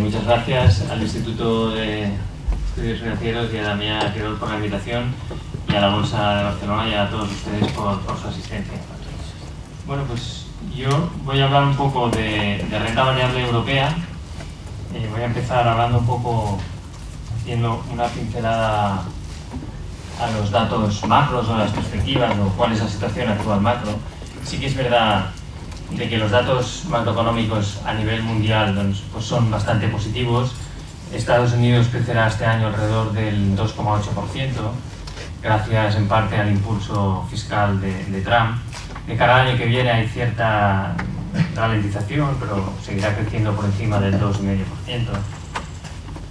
Muchas gracias al Instituto de Estudios Financieros y a la Mía Tirol por la invitación y a la Bolsa de Barcelona y a todos ustedes por su asistencia. Bueno, pues yo voy a hablar un poco de renta variable europea. Voy a empezar hablando un poco, haciendo una pincelada a los datos macros o a las perspectivas o cuál es la situación actual macro. Sí que es verdad de que los datos macroeconómicos a nivel mundial pues son bastante positivos. Estados Unidos crecerá este año alrededor del 2,8%, gracias en parte al impulso fiscal de Trump. De cara al año que viene hay cierta ralentización, pero seguirá creciendo por encima del 2,5%.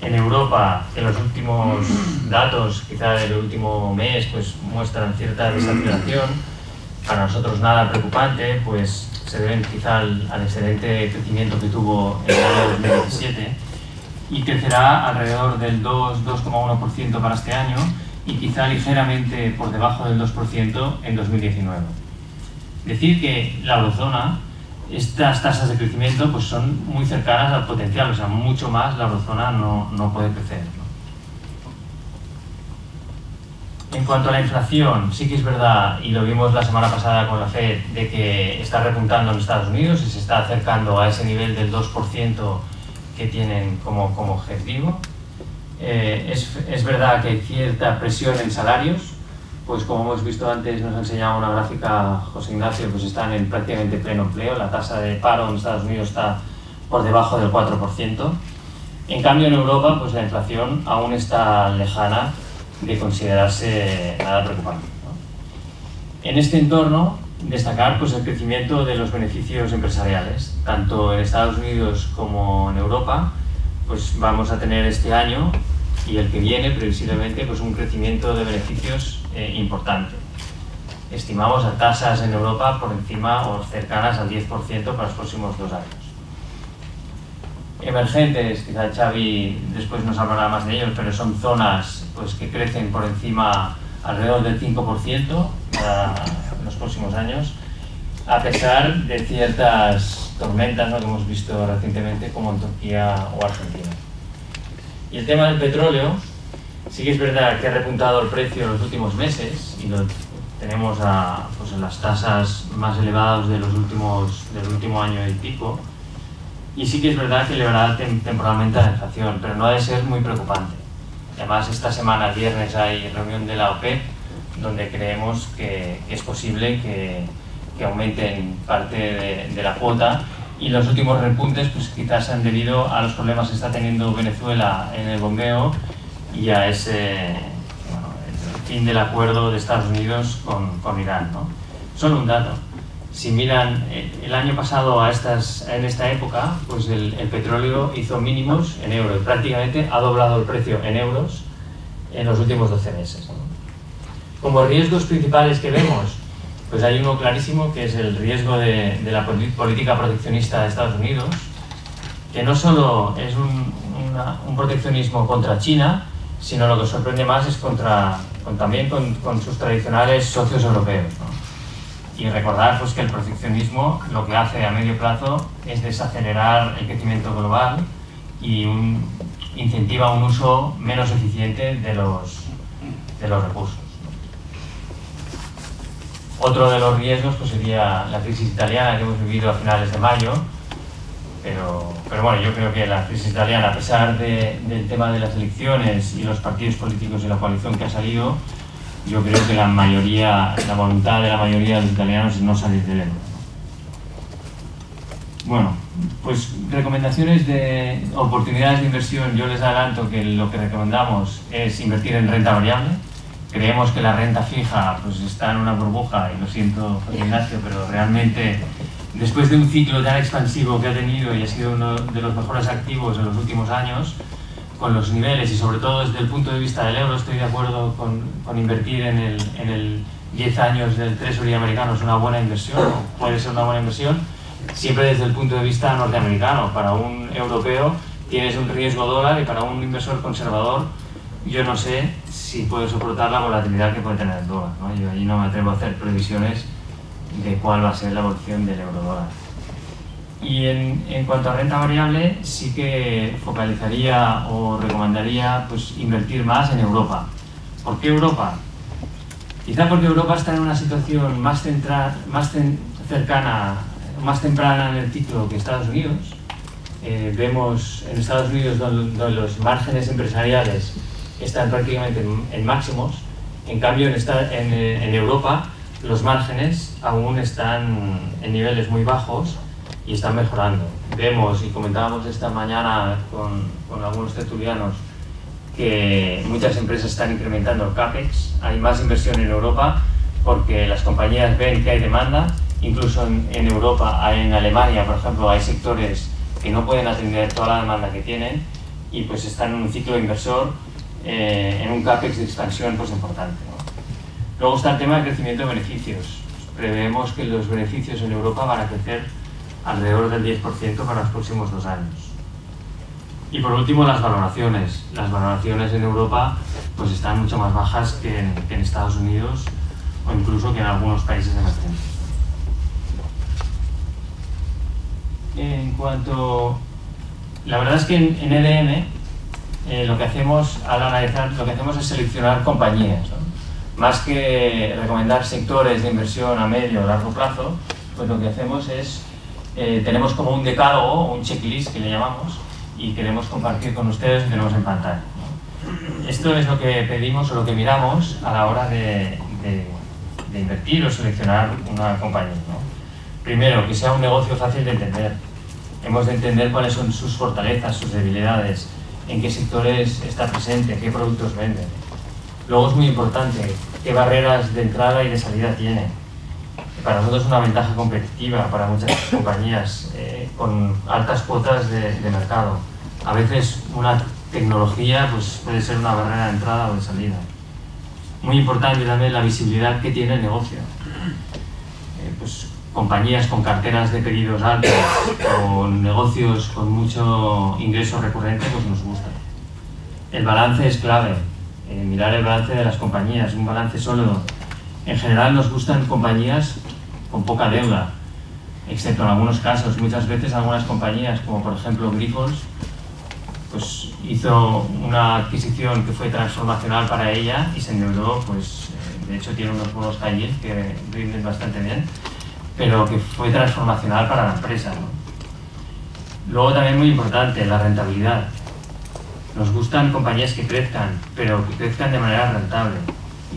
En Europa, en los últimos datos, quizá del último mes, pues muestran cierta desaceleración. Para nosotros nada preocupante, pues se deben quizá al excelente crecimiento que tuvo en el año 2017 y crecerá alrededor del 2,1% para este año y quizá ligeramente por debajo del 2% en 2019. Decir que la eurozona, estas tasas de crecimiento pues son muy cercanas al potencial, o sea, mucho más la eurozona no puede crecer, ¿no? En cuanto a la inflación, sí que es verdad, y lo vimos la semana pasada con la FED, de que está repuntando en Estados Unidos y se está acercando a ese nivel del 2% que tienen como objetivo. Es verdad que hay cierta presión en salarios, pues como hemos visto antes, nos ha enseñado una gráfica José Ignacio, pues están en prácticamente pleno empleo, la tasa de paro en Estados Unidos está por debajo del 4%. En cambio en Europa, pues la inflación aún está lejana de considerarse nada preocupante, ¿no? En este entorno, destacar pues el crecimiento de los beneficios empresariales, tanto en Estados Unidos como en Europa, pues vamos a tener este año y el que viene, previsiblemente, pues un crecimiento de beneficios importante. Estimamos a tasas en Europa por encima o cercanas al 10% para los próximos 2 años. Emergentes, quizá Xavi después nos hablará más de ellos, pero son zonas pues, que crecen por encima alrededor del 5% para los próximos años, a pesar de ciertas tormentas, ¿no?, que hemos visto recientemente como en Turquía o Argentina. Y el tema del petróleo, sí que es verdad que ha repuntado el precio en los últimos meses y lo tenemos pues en las tasas más elevadas del último año y pico. Y sí que es verdad que elevará temporalmente la inflación, pero no ha de ser muy preocupante. Además, esta semana, el viernes, hay reunión de la OPEP, donde creemos que es posible que aumenten parte de la cuota. Y los últimos repuntes pues quizás se han debido a los problemas que está teniendo Venezuela en el bombeo y a ese fin del acuerdo de Estados Unidos con Irán, ¿no? Solo un dato, si miran el año pasado en esta época, pues el petróleo hizo mínimos en euros, prácticamente ha doblado el precio en euros en los últimos 12 meses, ¿no? Como riesgos principales que vemos, pues hay uno clarísimo que es el riesgo de la política proteccionista de Estados Unidos, que no solo es un proteccionismo contra China, sino lo que sorprende más es también con sus tradicionales socios europeos, ¿no? Y recordar pues, que el proteccionismo lo que hace a medio plazo es desacelerar el crecimiento global y incentiva un uso menos eficiente de los recursos. Otro de los riesgos pues, sería la crisis italiana que hemos vivido a finales de mayo, pero bueno, yo creo que la crisis italiana, a pesar del tema de las elecciones y los partidos políticos y la coalición que ha salido, yo creo que la voluntad de la mayoría de los italianos es no salir del euro. Bueno, pues recomendaciones de oportunidades de inversión, yo les adelanto que lo que recomendamos es invertir en renta variable. Creemos que la renta fija pues, está en una burbuja, y lo siento, José Ignacio, pero realmente después de un ciclo tan expansivo que ha tenido y ha sido uno de los mejores activos en los últimos años, con los niveles y sobre todo desde el punto de vista del euro, estoy de acuerdo con invertir en el 10 años del Treasury americano, es una buena inversión, o puede ser una buena inversión, siempre desde el punto de vista norteamericano. Para un europeo tienes un riesgo dólar y para un inversor conservador yo no sé si puedo soportar la volatilidad que puede tener el dólar, ¿no? Yo allí no me atrevo a hacer previsiones de cuál va a ser la evolución del euro dólar. Y en cuanto a renta variable, sí que focalizaría o recomendaría pues, invertir más en Europa. ¿Por qué Europa? Quizá porque Europa está en una situación más temprana en el ciclo que Estados Unidos. Vemos en Estados Unidos donde los márgenes empresariales están prácticamente en máximos. En cambio, en Europa los márgenes aún están en niveles muy bajos y están mejorando. Vemos, y comentábamos esta mañana con algunos tertulianos, que muchas empresas están incrementando el CAPEX, hay más inversión en Europa porque las compañías ven que hay demanda, incluso en Europa, en Alemania, por ejemplo, hay sectores que no pueden atender toda la demanda que tienen y pues están en un ciclo inversor, en un CAPEX de expansión pues importante, ¿no? Luego está el tema de crecimiento de beneficios. Preveemos que los beneficios en Europa van a crecer alrededor del 10% para los próximos 2 años. Y por último, las valoraciones. Las valoraciones en Europa pues están mucho más bajas que en Estados Unidos o incluso que en algunos países emergentes. En cuanto... La verdad es que en EDM lo que hacemos al analizar, lo que hacemos es seleccionar compañías, ¿no? Más que recomendar sectores de inversión a medio o largo plazo, pues lo que hacemos es... tenemos como un decálogo, un checklist que le llamamos, y queremos compartir con ustedes lo que tenemos en pantalla, ¿no? Esto es lo que pedimos o lo que miramos a la hora de invertir o seleccionar una compañía, ¿no? Primero, que sea un negocio fácil de entender. Hemos de entender cuáles son sus fortalezas, sus debilidades, en qué sectores está presente, qué productos vende. Luego es muy importante qué barreras de entrada y de salida tiene. Para nosotros es una ventaja competitiva para muchas compañías con altas cuotas de mercado. A veces una tecnología pues, puede ser una barrera de entrada o de salida. Muy importante también la visibilidad que tiene el negocio. Pues, compañías con carteras de pedidos altos o negocios con mucho ingreso recurrente pues nos gustan. El balance es clave. Mirar el balance de las compañías, un balance sólido. En general nos gustan compañías con poca deuda, excepto en algunos casos. Muchas veces algunas compañías, como por ejemplo Grifols, pues hizo una adquisición que fue transformacional para ella y se endeudó, pues de hecho tiene unos bonos calle que rinden bastante bien, pero que fue transformacional para la empresa, ¿no? Luego también muy importante, la rentabilidad. Nos gustan compañías que crezcan, pero que crezcan de manera rentable,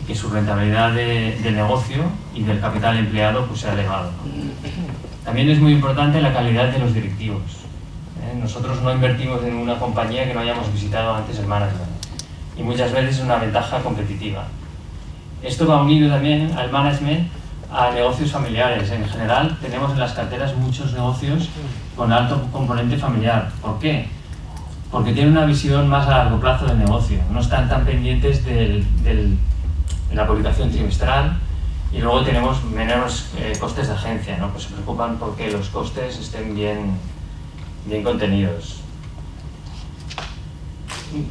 y que su rentabilidad del negocio y del capital empleado pues, sea elevado, ¿no? También es muy importante la calidad de los directivos. Nosotros no invertimos en una compañía que no hayamos visitado antes el management, y muchas veces es una ventaja competitiva. Esto va unido también al management, a negocios familiares. En general tenemos en las carteras muchos negocios con alto componente familiar. ¿Por qué? Porque tienen una visión más a largo plazo del negocio, no están tan pendientes en la publicación trimestral, y luego tenemos menos costes de agencia, ¿no? Pues se preocupan porque los costes estén bien contenidos.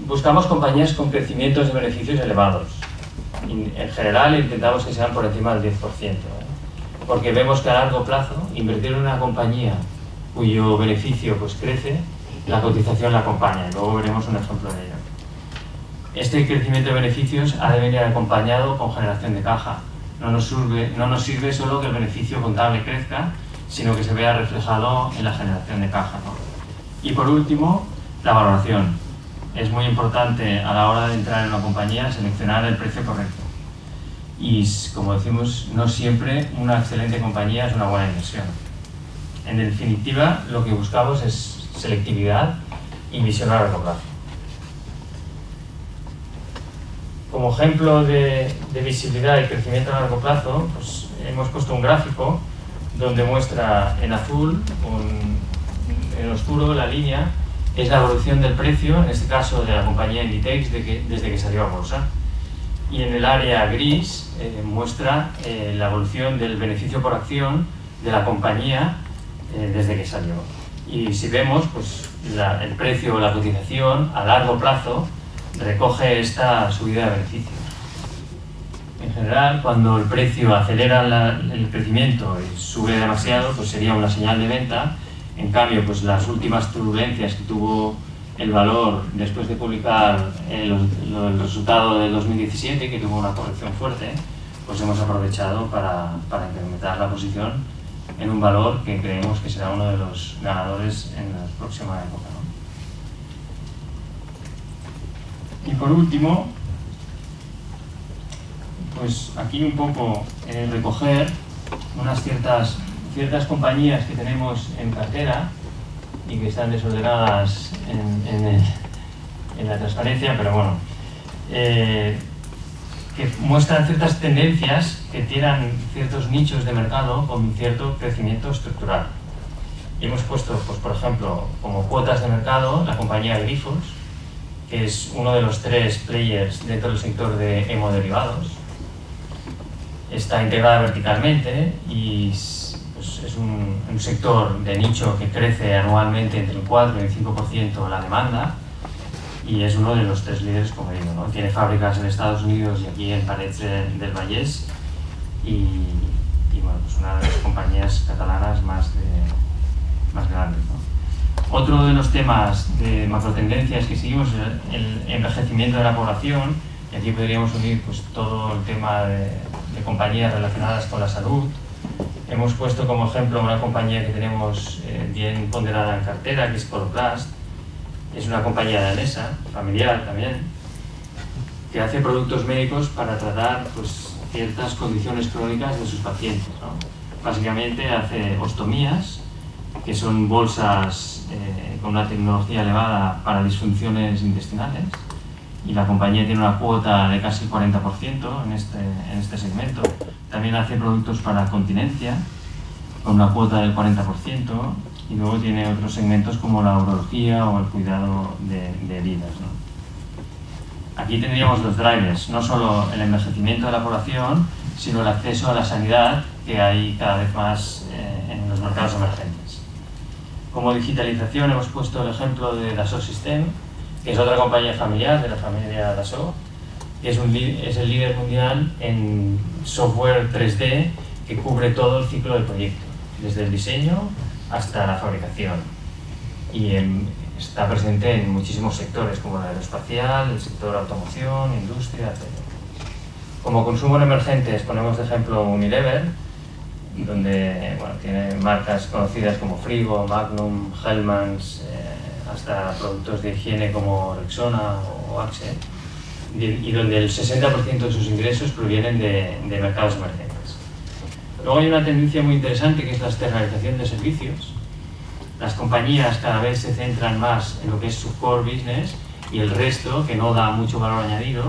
Buscamos compañías con crecimientos de beneficios elevados. En general intentamos que sean por encima del 10%, ¿eh? Porque vemos que a largo plazo invertir en una compañía cuyo beneficio pues, crece, la cotización la acompaña, y luego veremos un ejemplo de ello. Este crecimiento de beneficios ha de venir acompañado con generación de caja. No nos sirve solo que el beneficio contable crezca, sino que se vea reflejado en la generación de caja, ¿no? Y por último, la valoración. Es muy importante a la hora de entrar en una compañía seleccionar el precio correcto. Y como decimos, no siempre una excelente compañía es una buena inversión. En definitiva, lo que buscamos es selectividad y visión a largo plazo. Como ejemplo de visibilidad y crecimiento a largo plazo, pues hemos puesto un gráfico donde muestra en azul, en oscuro, la línea es la evolución del precio, en este caso de la compañía Inditex, desde que salió a bolsa. Y en el área gris muestra la evolución del beneficio por acción de la compañía desde que salió. Y si vemos, pues el precio o la cotización a largo plazo recoge esta subida de beneficios. En general, cuando el precio acelera el crecimiento y sube demasiado, pues sería una señal de venta, En cambio, pues las últimas turbulencias que tuvo el valor después de publicar el resultado del 2017, que tuvo una corrección fuerte, pues hemos aprovechado para incrementar la posición en un valor que creemos que será uno de los ganadores en la próxima época, ¿no? Y por último, pues aquí un poco recoger unas ciertas compañías que tenemos en cartera y que están desordenadas en la transparencia, pero bueno, que muestran ciertas tendencias que tienen ciertos nichos de mercado con cierto crecimiento estructural. Y hemos puesto, pues, por ejemplo, como cuotas de mercado, la compañía Grifols, que es uno de los 3 players dentro del sector de hemoderivados. Está integrada verticalmente y pues, es un sector de nicho que crece anualmente entre el 4 y el 5% la demanda, y es uno de los 3 líderes, como digo, ¿no? Tiene fábricas en Estados Unidos y aquí en Parets del Vallés, y bueno, pues una de las compañías catalanas más grandes, ¿no? Otro de los temas de macrotendencias que seguimos es el envejecimiento de la población, y aquí podríamos unir, pues, todo el tema de compañías relacionadas con la salud. Hemos puesto como ejemplo una compañía que tenemos bien ponderada en cartera, que es Coloplast. Es una compañía danesa, familiar también, que hace productos médicos para tratar, pues, ciertas condiciones crónicas de sus pacientes, ¿no? Básicamente hace ostomías, que son bolsas con una tecnología elevada para disfunciones intestinales, y la compañía tiene una cuota de casi 40% en este segmento. También hace productos para continencia, con una cuota del 40%, y luego tiene otros segmentos como la urología o el cuidado de heridas, ¿no? Aquí tendríamos los drivers, no solo el envejecimiento de la población, sino el acceso a la sanidad que hay cada vez más en los mercados emergentes. Como digitalización hemos puesto el ejemplo de Dassault System, que es otra compañía familiar de la familia Dassault, que es el líder mundial en software 3D que cubre todo el ciclo del proyecto, desde el diseño hasta la fabricación, y está presente en muchísimos sectores como el aeroespacial, el sector automoción, industria, etc. Como consumo en emergentes ponemos de ejemplo Unilever, donde bueno, tiene marcas conocidas como Frigo, Magnum, Hellmans, hasta productos de higiene como Rexona o Axe, y donde el 60% de sus ingresos provienen de mercados emergentes. Luego hay una tendencia muy interesante que es la externalización de servicios. Las compañías cada vez se centran más en lo que es su core business, y el resto, que no da mucho valor añadido,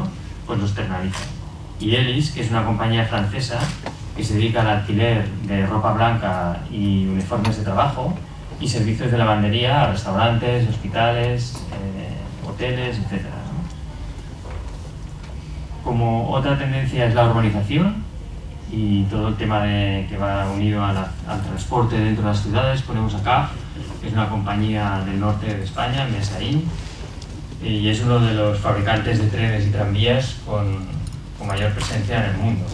pues lo externalizan. Y Elis, que es una compañía francesa que se dedica al alquiler de ropa blanca y uniformes de trabajo y servicios de lavandería a restaurantes, hospitales, hoteles, etc., ¿no? Como otra tendencia es la urbanización y todo el tema que va unido al transporte dentro de las ciudades. Ponemos a CAF, que es una compañía del norte de España, Mesaín, y es uno de los fabricantes de trenes y tranvías con mayor presencia en el mundo.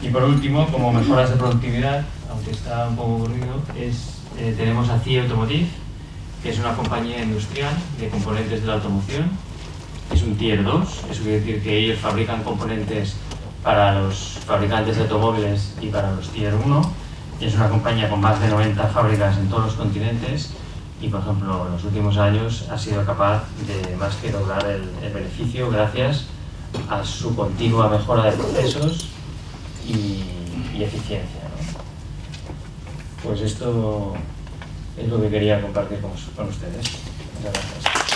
Y por último, como mejoras de productividad, aunque está un poco aburrido, tenemos a CIE Automotive, que es una compañía industrial de componentes de la automoción. Es un Tier 2, eso quiere decir que ellos fabrican componentes para los fabricantes de automóviles y para los Tier 1, y es una compañía con más de 90 fábricas en todos los continentes, y por ejemplo en los últimos años ha sido capaz de más que doblar el beneficio gracias a su continua mejora de procesos y eficiencia, ¿no? Pues esto es lo que quería compartir con ustedes. Muchas gracias.